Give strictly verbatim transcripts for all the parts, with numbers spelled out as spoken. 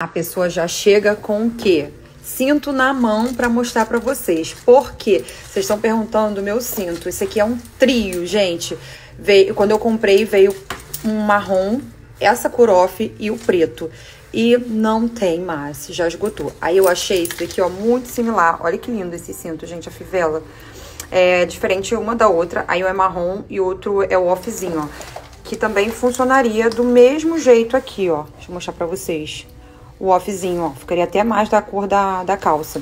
A pessoa já chega com o quê? Cinto na mão para mostrar para vocês. Por quê? Vocês estão perguntando do meu cinto. Esse aqui é um trio, gente. Veio, quando eu comprei, veio um marrom, essa cor off e o preto. E não tem mais, já esgotou. Aí eu achei esse daqui, ó, muito similar. Olha que lindo esse cinto, gente, a fivela. É diferente uma da outra. Aí um é marrom e outro é o offzinho, ó. Que também funcionaria do mesmo jeito aqui, ó. Deixa eu mostrar para vocês. O offzinho, ó, ficaria até mais da cor da, da calça.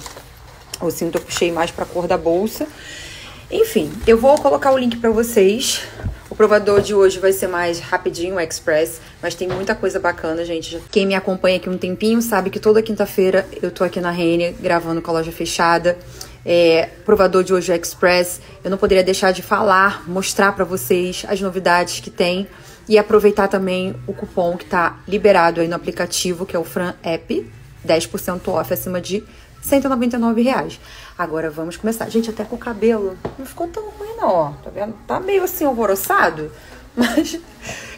O cinto eu puxei mais pra cor da bolsa. Enfim, eu vou colocar o link pra vocês. O provador de hoje vai ser mais rapidinho, Express, mas tem muita coisa bacana, gente. Quem me acompanha aqui um tempinho sabe que toda quinta-feira eu tô aqui na Renner, gravando com a loja fechada. É, provador de hoje é Express. Eu não poderia deixar de falar, mostrar pra vocês as novidades que tem. E aproveitar também o cupom que tá liberado aí no aplicativo, que é o Fran App, dez por cento off acima de cento e noventa e nove reais. Agora vamos começar. Gente, até com o cabelo não ficou tão ruim não, ó. Tá vendo? Tá meio assim alvoroçado, mas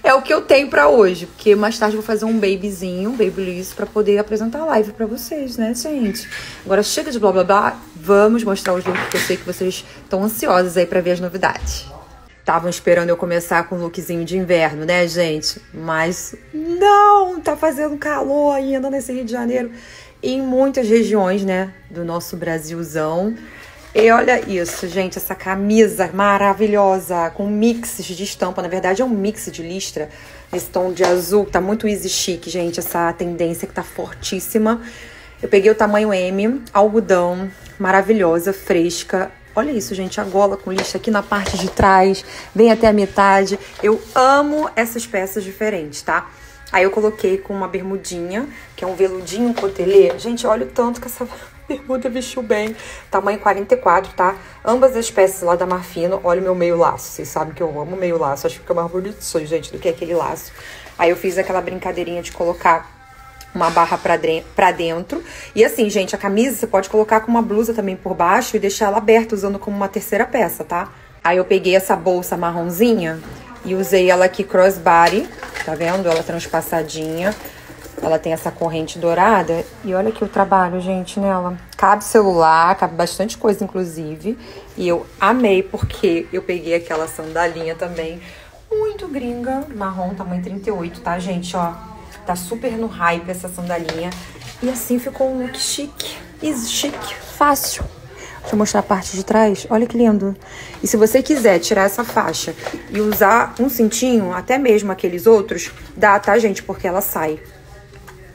é o que eu tenho pra hoje. Porque mais tarde eu vou fazer um babyzinho, um babyliss, pra poder apresentar a live pra vocês, né, gente? Agora chega de blá blá blá, vamos mostrar os looks, que eu sei que vocês estão ansiosos aí pra ver as novidades. Estavam esperando eu começar com um lookzinho de inverno, né, gente? Mas não, tá fazendo calor ainda nesse Rio de Janeiro. E em muitas regiões, né, do nosso Brasilzão. E olha isso, gente, essa camisa maravilhosa, com mixes de estampa. Na verdade, é um mix de listra, nesse tom de azul. Tá muito easy chic, gente, essa tendência que tá fortíssima. Eu peguei o tamanho M, algodão, maravilhosa, fresca. Olha isso, gente, a gola com listra aqui na parte de trás, bem até a metade. Eu amo essas peças diferentes, tá? Aí eu coloquei com uma bermudinha, que é um veludinho cotelê. Gente, olha o tanto que essa bermuda vestiu bem. Tamanho quarenta e quatro, tá? Ambas as peças lá da Marfinno. Olha o meu meio laço, vocês sabem que eu amo meio laço. Acho que fica mais bonito, gente, do que aquele laço. Aí eu fiz aquela brincadeirinha de colocar uma barra pra dentro. E assim, gente, a camisa você pode colocar com uma blusa também por baixo e deixar ela aberta, usando como uma terceira peça, tá? Aí eu peguei essa bolsa marronzinha e usei ela aqui crossbody, tá vendo? Ela transpassadinha. Ela tem essa corrente dourada. E olha aqui o trabalho, gente, nela. Cabe celular, cabe bastante coisa, inclusive. E eu amei, porque eu peguei aquela sandalinha também. Muito gringa, marrom, tamanho trinta e oito, tá, gente? Ó, tá super no hype essa sandalinha. E assim ficou um look chique. Easy chique. Fácil. Deixa eu mostrar a parte de trás. Olha que lindo. E se você quiser tirar essa faixa e usar um cintinho, até mesmo aqueles outros, dá, tá, gente? Porque ela sai.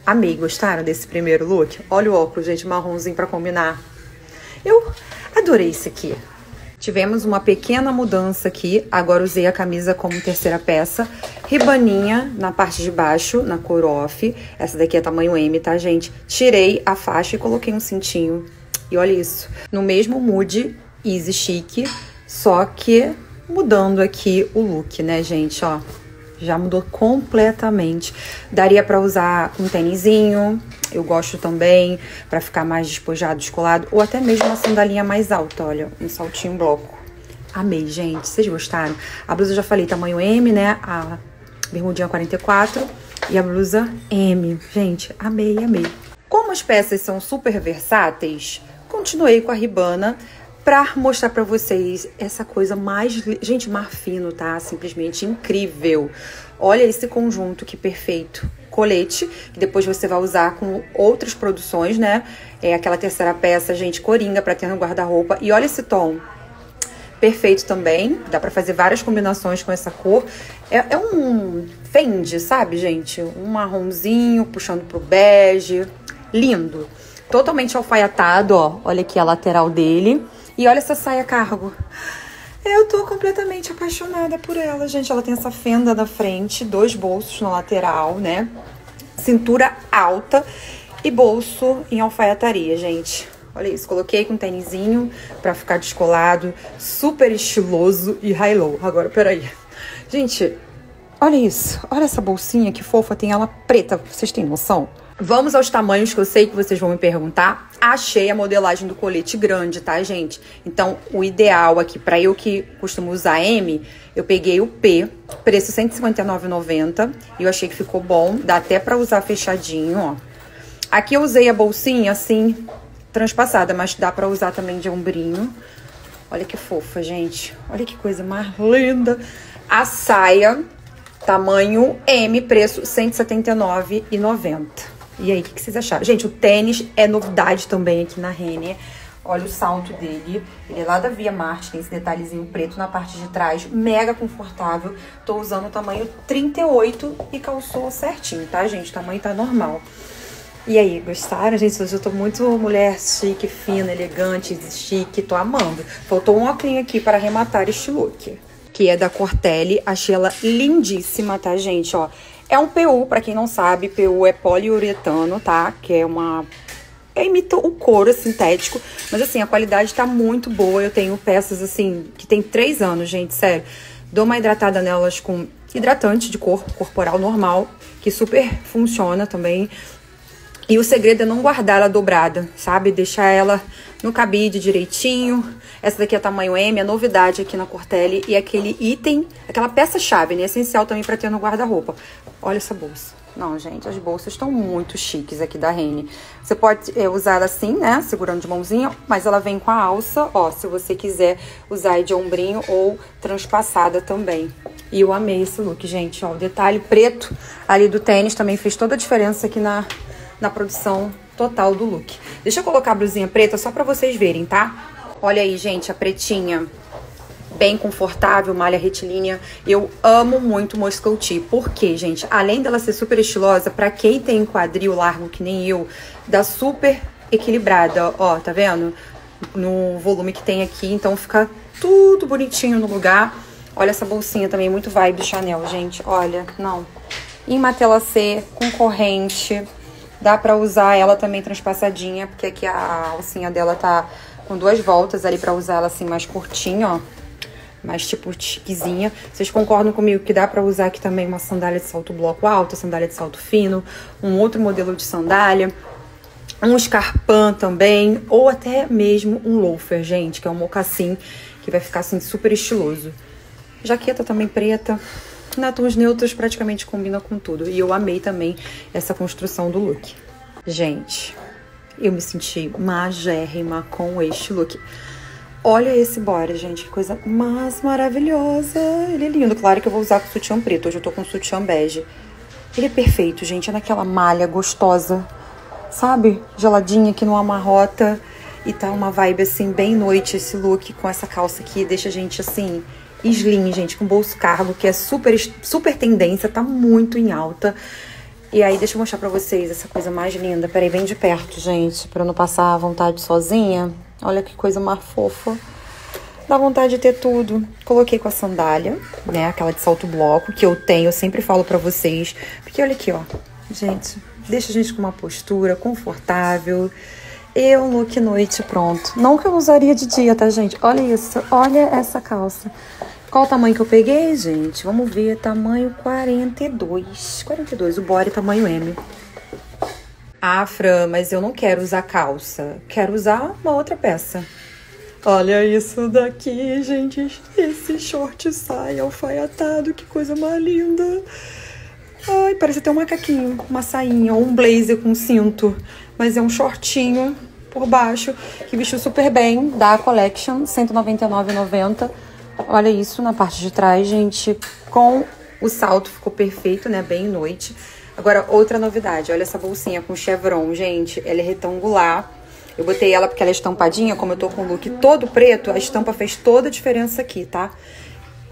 Amei. Gostaram desse primeiro look? Olha o óculos, gente. Marronzinho pra combinar. Eu adorei isso aqui. Tivemos uma pequena mudança aqui, agora usei a camisa como terceira peça. Ribaninha na parte de baixo, na cor off. Essa daqui é tamanho M, tá, gente? Tirei a faixa e coloquei um cintinho. E olha isso. No mesmo mood, easy chic, só que mudando aqui o look, né, gente? Ó, já mudou completamente. Daria pra usar um tênisinho, eu gosto também, pra ficar mais despojado, descolado. Ou até mesmo uma sandalinha mais alta, olha. Um saltinho bloco. Amei, gente. Vocês gostaram? A blusa, eu já falei, tamanho M, né? A bermudinha quarenta e quatro e a blusa M. Gente, amei, amei. Como as peças são super versáteis, continuei com a ribana pra mostrar pra vocês essa coisa mais... Gente, Marfinno, tá? Simplesmente incrível. Olha esse conjunto, que perfeito. Colete, que depois você vai usar com outras produções, né? É aquela terceira peça, gente, coringa, pra ter no guarda-roupa. E olha esse tom. Perfeito também. Dá pra fazer várias combinações com essa cor. É, é um fende, sabe, gente? Um marronzinho, puxando pro bege. Lindo. Totalmente alfaiatado, ó. Olha aqui a lateral dele. E olha essa saia cargo. Eu tô completamente apaixonada por ela, gente. Ela tem essa fenda na frente, dois bolsos na lateral, né? Cintura alta e bolso em alfaiataria, gente. Olha isso. Coloquei com um tênisinho pra ficar descolado. Super estiloso e high-low. Agora, peraí. Gente, olha isso. Olha essa bolsinha que fofa. Tem ela preta. Vocês têm noção? Vamos aos tamanhos, que eu sei que vocês vão me perguntar. Achei a modelagem do colete grande, tá, gente? Então, o ideal aqui, pra eu que costumo usar M, eu peguei o P, preço cento e cinquenta e nove reais e noventa centavos. E eu achei que ficou bom. Dá até pra usar fechadinho, ó. Aqui eu usei a bolsinha assim, transpassada, mas dá pra usar também de ombrinho. Olha que fofa, gente. Olha que coisa mais linda. A saia, tamanho M, preço cento e setenta e nove reais e noventa centavos. E aí, o que, que vocês acharam? Gente, o tênis é novidade também aqui na Renner. Olha o salto dele, ele é lá da Via Marte, tem esse detalhezinho preto na parte de trás, mega confortável. Tô usando o tamanho trinta e oito e calçou certinho, tá, gente? O tamanho tá normal. E aí, gostaram, gente? Hoje eu tô muito mulher chique, fina, elegante, chique, tô amando. Faltou um óculos aqui para arrematar este look, que é da Cortelli. Achei ela lindíssima, tá, gente? Ó, é um P U, pra quem não sabe, P U é poliuretano, tá? Que é uma... É, imita o couro sintético, mas assim, a qualidade tá muito boa. Eu tenho peças assim, que tem três anos, gente, sério. Dou uma hidratada nelas com hidratante de corpo, corporal normal, que super funciona também. E o segredo é não guardar ela dobrada, sabe? Deixar ela no cabide direitinho. Essa daqui é tamanho M, é novidade aqui na Cortelli. E aquele item, aquela peça-chave, né? Essencial também pra ter no guarda-roupa. Olha essa bolsa. Não, gente, as bolsas estão muito chiques aqui da Renner. Você pode é, usar ela assim, né? Segurando de mãozinha, mas ela vem com a alça, ó. Se você quiser usar aí de ombrinho ou transpassada também. E eu amei esse look, gente, ó. O detalhe preto ali do tênis também fez toda a diferença aqui na, na produção total do look. Deixa eu colocar a blusinha preta só pra vocês verem, tá? Olha aí, gente, a pretinha... Bem confortável, malha retilínea. Eu amo muito Moscouti. Por quê, gente? Além dela ser super estilosa, pra quem tem um quadril largo que nem eu, dá super equilibrada. Ó, tá vendo? No volume que tem aqui. Então fica tudo bonitinho no lugar. Olha essa bolsinha também, muito vibe Chanel, gente. Olha, não. Em matela C, com corrente. Dá pra usar ela também transpassadinha, porque aqui a alcinha dela tá com duas voltas ali pra usar ela assim mais curtinha, ó. Mais tipo chiquezinha. Vocês concordam comigo que dá pra usar aqui também uma sandália de salto bloco alto, sandália de salto fino, um outro modelo de sandália, um escarpão também, ou até mesmo um loafer, gente, que é um mocassim, que vai ficar assim super estiloso. Jaqueta também preta, na tons neutros, praticamente combina com tudo. E eu amei também essa construção do look. Gente, eu me senti magérrima com este look. Olha esse body, gente, que coisa mais maravilhosa. Ele é lindo, claro que eu vou usar com sutiã preto, hoje eu tô com sutiã bege. Ele é perfeito, gente, é naquela malha gostosa, sabe? Geladinha, que não amarrota. E tá uma vibe, assim, bem noite esse look com essa calça aqui. Deixa a gente, assim, slim, gente, com bolso cargo, que é super, super tendência, tá muito em alta. E aí, deixa eu mostrar pra vocês essa coisa mais linda. Peraí, bem de perto, gente, pra eu não passar à vontade sozinha. Olha que coisa mais fofa. Dá vontade de ter tudo. Coloquei com a sandália, né? Aquela de salto bloco, que eu tenho, eu sempre falo pra vocês. Porque olha aqui, ó. Gente, deixa a gente com uma postura confortável. E um look noite pronto. Não que eu usaria de dia, tá, gente? Olha isso. Olha essa calça. Qual o tamanho que eu peguei, gente? Vamos ver. Tamanho quarenta e dois. quarenta e dois. O body tamanho M. Ah, Fran, mas eu não quero usar calça. Quero usar uma outra peça. Olha isso daqui, gente. Esse short sai alfaiatado. Que coisa mais linda. Ai, parece até um macaquinho. Uma sainha ou um blazer com cinto. Mas é um shortinho por baixo. Que vestiu super bem. Da Collection. cento e noventa e nove reais e noventa centavos. Olha isso na parte de trás, gente. Com o salto ficou perfeito, né? Bem noite. Agora, outra novidade, olha essa bolsinha com chevron, gente, ela é retangular. Eu botei ela porque ela é estampadinha, como eu tô com o look todo preto, a estampa fez toda a diferença aqui, tá?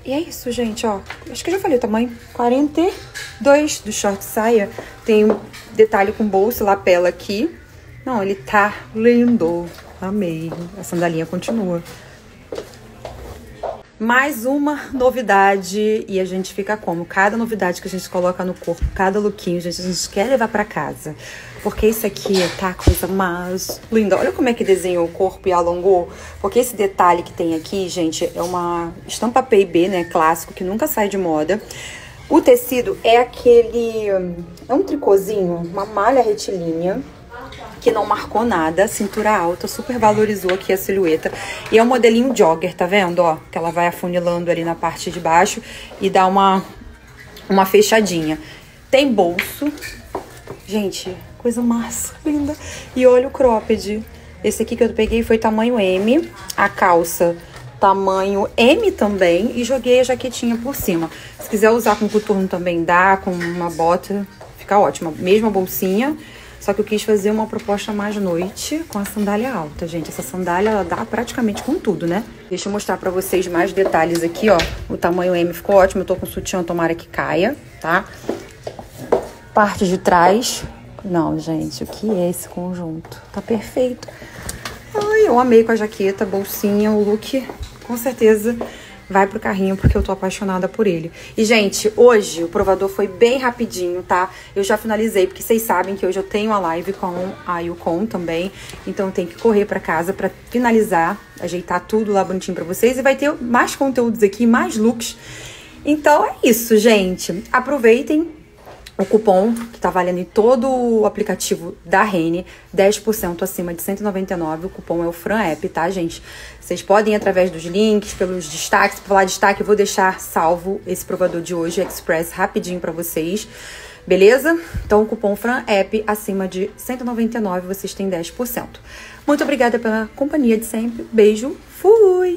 E é isso, gente, ó, acho que eu já falei o tamanho, quarenta e dois do short saia, tem um detalhe com bolsa, lapela aqui. Não, ele tá lindo, amei, a sandalinha continua. Mais uma novidade e a gente fica como? Cada novidade que a gente coloca no corpo, cada lookinho, gente, a gente quer levar pra casa. Porque isso aqui tá a coisa mais linda. Olha como é que desenhou o corpo e alongou. Porque esse detalhe que tem aqui, gente, é uma estampa P e B, né, clássico, que nunca sai de moda. O tecido é aquele... É um tricôzinho, uma malha retilínea. Que não marcou nada, cintura alta, super valorizou aqui a silhueta. E é um modelinho jogger, tá vendo? Ó, que ela vai afunilando ali na parte de baixo e dá uma, uma fechadinha. Tem bolso. Gente, coisa massa, linda. E olha o cropped. Esse aqui que eu peguei foi tamanho M. A calça tamanho M também. E joguei a jaquetinha por cima. Se quiser usar com coturno também dá, com uma bota, fica ótima. Mesma bolsinha. Só que eu quis fazer uma proposta mais noite com a sandália alta, gente. Essa sandália, ela dá praticamente com tudo, né? Deixa eu mostrar pra vocês mais detalhes aqui, ó. O tamanho M ficou ótimo. Eu tô com sutiã, tomara que caia, tá? Parte de trás. Não, gente, o que é esse conjunto? Tá perfeito. Ai, eu amei com a jaqueta, bolsinha, o look. Com certeza vai pro carrinho, porque eu tô apaixonada por ele. E, gente, hoje o provador foi bem rapidinho, tá? Eu já finalizei, porque vocês sabem que hoje eu tenho a live com a Ucom também. Então, eu tenho que correr pra casa pra finalizar, ajeitar tudo lá bonitinho pra vocês. E vai ter mais conteúdos aqui, mais looks. Então, é isso, gente. Aproveitem o cupom que tá valendo em todo o aplicativo da Renner, dez por cento acima de cento e noventa e nove. O cupom é o Fran App, tá, gente? Vocês podem ir através dos links, pelos destaques. Pra falar de destaque, eu vou deixar salvo esse provador de hoje, Express, rapidinho pra vocês. Beleza? Então, o cupom Fran App acima de cento e noventa e nove, vocês têm dez por cento. Muito obrigada pela companhia de sempre. Beijo, fui!